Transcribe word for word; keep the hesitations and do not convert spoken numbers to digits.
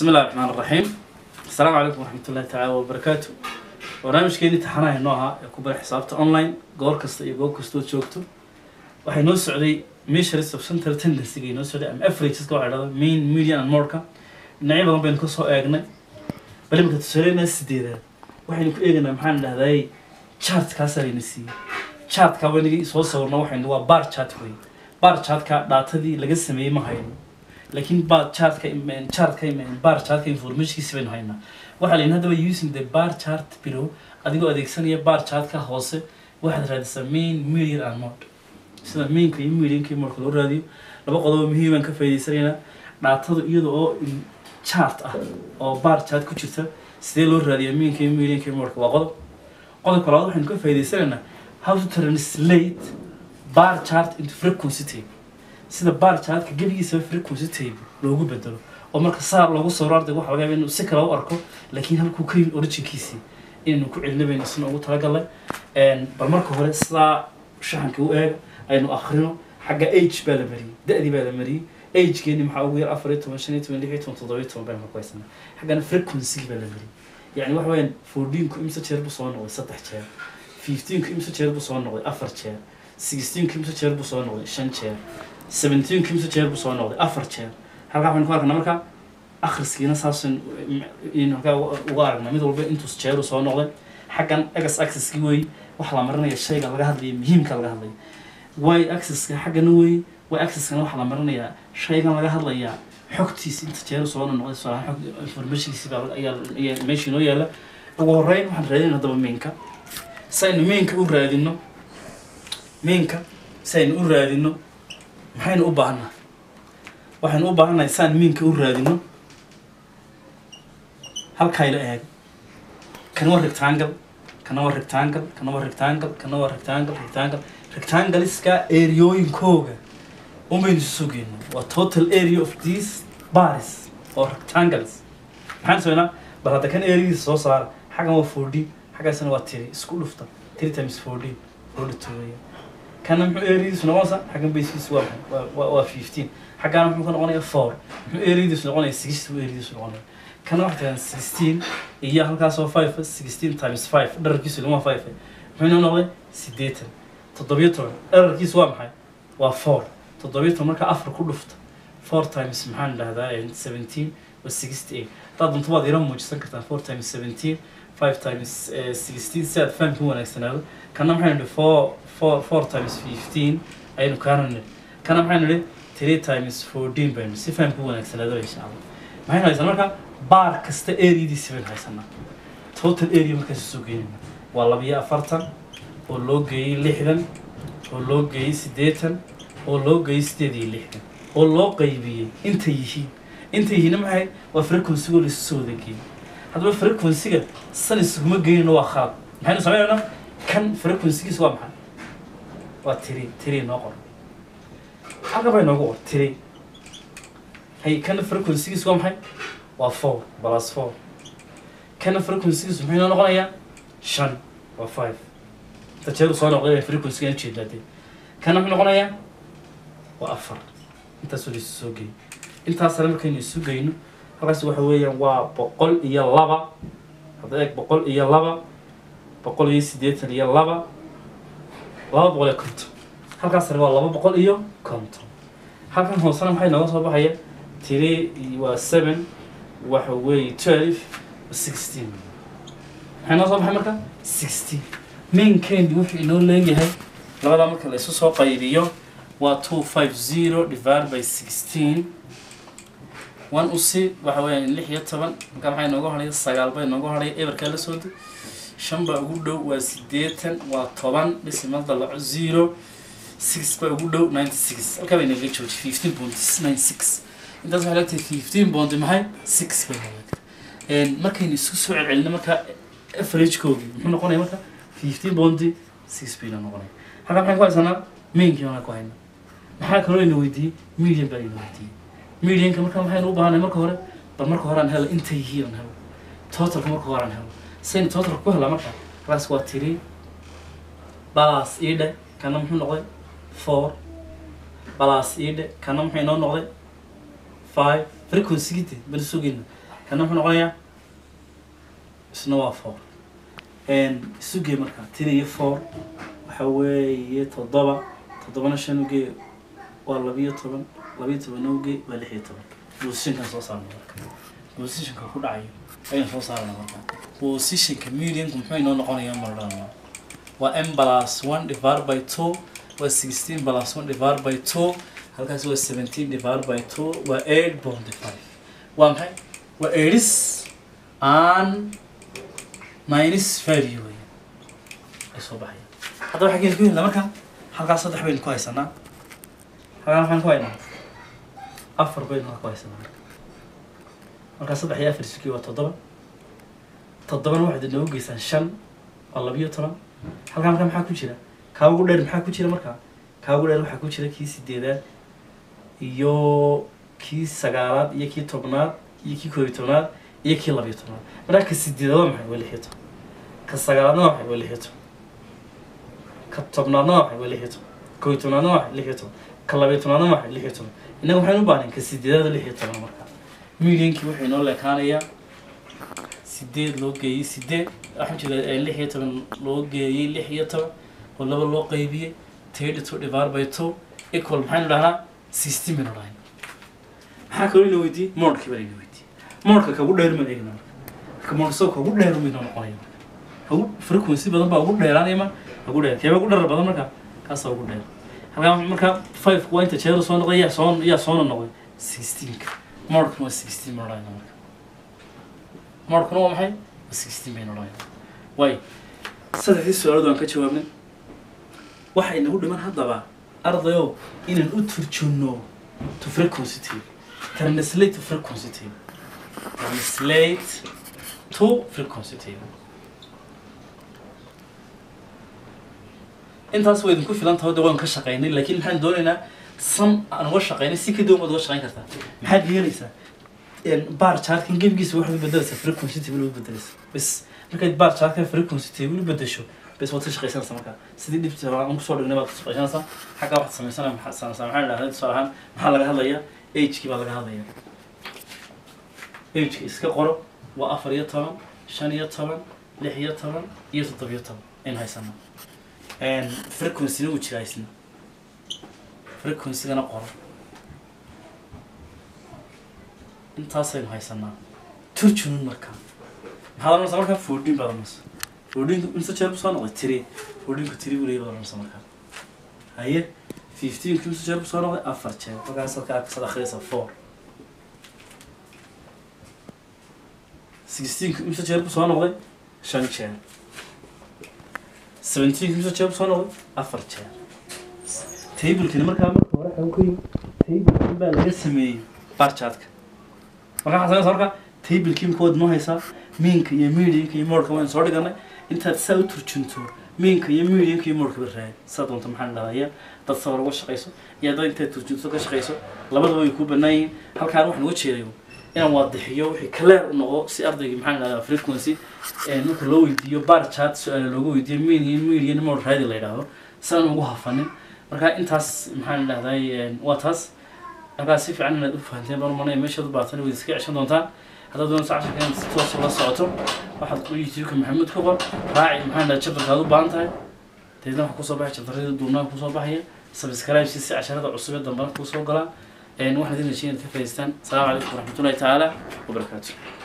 بسم الله الرحمن الرحيم. السلام عليكم ورحمة الله تعالى وبركاته. برنامج كيني تحنا هنوها يكوبر حسابته أونلاين جور كست يجور كستو تشوكتو. وحين نسعري مش ريس بسنت رتين دستي نسعري أم أفريج تسكو على مين ميديان ماركة نعيبهم بين كوسو أجنة. بل ممكن تسعري ناس ديره. وحين كأجنة محل هذاي شات كسرين نسي. شات كوني صورنا وحين دوا بار شات كوي. بار شات كداتدي لقسم أي مهين. لكن بعض شارت كإيمان شارت كإيمان بار شارت كإنفورميشن كيسبين هاينا واحد لأن هذا بيوسين ده بار شارت بيرو أديكوا أديك سنية بار شارت كهوسة واحد راد سمين مليون أنماط سمين كي مليون كي مركلور راديو لبقى قدوة مهيبة كفاية سرينا نعتضو يدو أو شارت أو بار شارت كتشتر سيلور راديو مين كي مليون كي مركلور قدوة قدوة كلا واحد كفاية سرينا هذا ترانسليت بار شارت into frequency سيدا بارشات كجيبي سوي فريكونسي تيبل لوجو بدله، ومرك صار لوجو صورات ده واحد جايبينه سكر أو أركو، لكن هالكو كريم أوريجين كيسي، إنه كعلنا بين السنة أو تراجله، and بالمركو هلا صار شحن كوئر، إنه آخرينه حاجة H بالمري، دقدي بالمري، H كأني محاور أفريتهم وشنيتهم لحيتهم تضويتهم بينهم كويسنا، حاجة أنا فريكونسي بالمري، يعني واحد وين فوردين كم ستشرب صانعه سطح شير، فيفتين كم ستشرب صانعه أفر شير، سيستين كم ستشرب صانعه شن شير. سبنتين كم سجير بصانوه أفر شير هرجع من قارك نمرك آخر سكينة ساسن إنه كا وارنا ميدول بين أنتو سجير بصانوه حكان أكس أكسس كوي وحلا مرنا يشيء قال هذا لي مهم قال هذا لي واي أكسس حكان وي واي أكسس كان وحلا مرنا يا شيء قال هذا لي يا حكتي أنت سجير بصانوه صراحة حك إنفورميشن سبعة يا يا ماشي نويا لا وراين وحرين هذا بمينك سين مينك ورايدينه مينك سين ورايدينه waxaan u baahnaa waxaan u baahnaa insan minka u raadino halka ay leeyahay kan waa rectangle kan waa rectangle kan waa rectangle kan waa rectangle rectangle rectangle iska areaooyinkooga umeen suugayno waa total area of these bars or rectangles waxaan sawirnaa balada kan area soo saar xagan waa forty xagaasna waa three isku dhufta three times forty forty-two كان محو إيريدس نقصه حق بيسكس واحد و fifteen حق أنا محو كان قانية four محو إيريدس نقصه six إيريدس نقصه كان واحد كان sixteen إياه هل كان سو five sixteen times five الركيس اللي ما five محو نقصه سديتن تضبيطه الركيس واحد و four تضبيطه مركا أفر كل لفته four times محن لهذا يعني seventeen و sixty-eight طبعا طبعا يرمو جسنا كتان four times seventeen five times sixteen سعد فهم هو نكسنال كان محو نقصه four times fifteen أينو كارن كنا محنله three times fourteen بين سفن بونا إكسلادو إيش عمل محنله إذا مركب بار كست إيري دي سفن هاي سنة توت الإيري مركب سوقين والله بيا أفرتن ولوجي لحدا ولوجي سديتن ولوجي سديدي لحدا ولوجي بيه أنت يجي أنت يجي نمحي وفرقهم سقول السودكين هذا بفرقهم سقط سنة سقوم جين وخاب محنله سمعنا كان فرقهم سقي سوا محن وتري تري نقر أقرب نقر تري هي كان فرقهم سيس وام هاي وفور بلاس فور كان فرقهم سيس ومحينا نقر يا شن وفايف تجرب صار نقر فرقهم سيس كذي لدي كان محينا نقر يا وأفر أنت سوري السوقي أنت أصلا كان السوقينه رأس وحوي وبقول يا لبا هذاك بقول يا لبا بقول يسديت يا لبا لابد ولا كنت هل كان سريع لابد بقول إياه كنت هل كان هو صنم حي نواصل بحياة تري وسبعة وحوي twelve وsixteen حي نواصل بحياة مركب sixteen مين كان بيوفي إنه لقي هاي لقد عملك الأساس هو قيريو و two five zero divided by sixteen one أسي وحوي اللي حياة طبعا كان حي نوجه عليه الصقال بين نوجه عليه إبر كله صوت شن بقوله وسديتن وطبعاً بس ما ضل zero six بقوله ninety six أكمل نقلت وش fifteen point ninety six إذا زعلت fifteen point معي six بقولك ما كان يسوس علنا ما كا فريج كوبي نحن قلنا ما كا fifteen point six بينا نقولنا هذا كان قال سنا مين كنا قاينا نحن كنا نودي مليون بلي نودي مليون كم كم هاي روبه أنا مركورة بالمركورة هل أنت هي أنا توتر مركورة هل سين توتر كهلا مركب راس واتري بلاس إيده كنا محن نقول four بلاس إيده كنا محن نقول five فريكونسيتي بالسوقين كنا في نوعية سنوا فور and سوقي مركب تري فور وحوي تضبع تضبعنا شنو جي والله بيت طبعا لبيت بنوجي ولحية طبعا بوسيشن صوص على مركب بوسيشن كقول عيو أي صوص على مركب بوسيشن كميلين كم حين نقول يوم مرة وام بلاس one divided by two was sixteen بلاس one divided by two هالكاس was seventeen divided by two was eight point five وام هاي وإيرس عن ماينس فيريو الصباحية. هذا راح يجي لكم لما كان حلقة صدح بين كويس أنا حلقة كان كويس أفر بين كويس أنا حلقة صدحية في السكيو تضرب تضرب واحد اللي هو جيسان شن الله بيو ترى حلقة كان محاكو كذا كاوقول لهم محاكو كذا مركا كاوقول لهم محاكو كذا كيس ديدا يو كيس سجارات يكيد تبنات يكي كويتونا يكي لبيتونا ولكن سيدنا محي ولهيتو كسرنا محي ولهيتو كتبنا محي ولهيتو كويتونا محي لهيتو كلبيتونا محي لهيتو إنهم حنو بانين كسيدنا لهيتو مركب ميلين كي وحنا ولا كانيا سيد لوجي سيد أحمد لهيتو لوجي لهيتو ولا باللوجي بيه تيرد تود ديفار بيتو إكول محي لها سيستم من راين حكوا لي نويتي مور كبري نويت مركب كقول ده يرمي إيجنا كمركب سوق كقول ده يرمي إيجنا قايم كقول فرق وسيب بدن بقول ده يراني ما كقول ده كيف بقول ده بدن مركب كسر كقول ده هلا مركب five point تشير صون غير صون يا صون النوع sixteen مركب نوع sixteen مراين مركب نوع محي sixteen بين مراين واي صدق هذي السؤال ده أنا كتشوفه من واحد إنه قول ده من هذا بقى أرض يو إن الأطفال تشنو تفرق وسيتي ترنسليت تفرق وسيتي Translate to frequency table. أنت أسوي إنكوا في لانتها دوّن كشقيني لكن نحن دوننا صم أنواع شقيني سك دوّم أنواع شقين كذا. محد يجلس. يعني بار شات كن جيب جيس واحد بدرس frequency table بدرس بس لكن بار شات كن frequency table بدرسه بس وقت شقين سنة سمكة. سديد بتوع أمك صور النبات شقين سنة حكى واحد سمي سنة محل سنة سمي حال هذا صراحة محل هذا يا H كي بالله هذا يا. إيش إسكا قرب وأفر يطلع شان يطلع لح يطلع يطلب يطلع إن هاي سما and frequency نوتش هاي سنا frequency أنا قرب أنت أصلا هاي سما ترجون مركب هذا من سما كان فودين برمس فودين إنسان شاب صان ولا تري فودين كتري ولا يبرم سما كان هاي fifteen كم شاب صان ولا أفر شاب فكان سلك أكثر أخير صفر sixteen كمسة جاب صانع غي شان شان seventeen كمسة جاب صانع غي أفر شان تيبل كنا مركب وراح أوكي تيبل كم بقى اسمه بارشاتك وراح أصلا صارك تيبل كم كود ما هيسا مينك يميلين كي مور كمان صار كنا أنت تسوي ترشنتو مينك يميلين كي مور كبره صدقت محل لا هي تتصور وش قيسه يا ده أنت ترشنتو كش قيسه لابد يكون بناين هالكلام إحنا وتشيريو أنا واضحية وحكلا إنه في أرض جمعنا فريكونسي إنه كلو يديو بارشات سؤال لوجو يديو مين يمين ين مر هذي اللي راه سأل موجها فني مركا أنت هس محلنا ذاي واتهس أبغى سيف عنا الأفهم تبى رماني مشي ضباطني ويسكي عشان دونتان هذا دون ساعة كان توصل للساعة واحد قوي يديوك محمد كبر راعي محلنا تشبك هذا بانتها تيجي نحكو صباح تضريد دونا نحكو صباحية سبسكرايب سيسي عشان هذا عصبية دمرك وصوغلا نحن دينا شيء نتفايستان. السلام عليكم ورحمة الله تعالى وبركاته.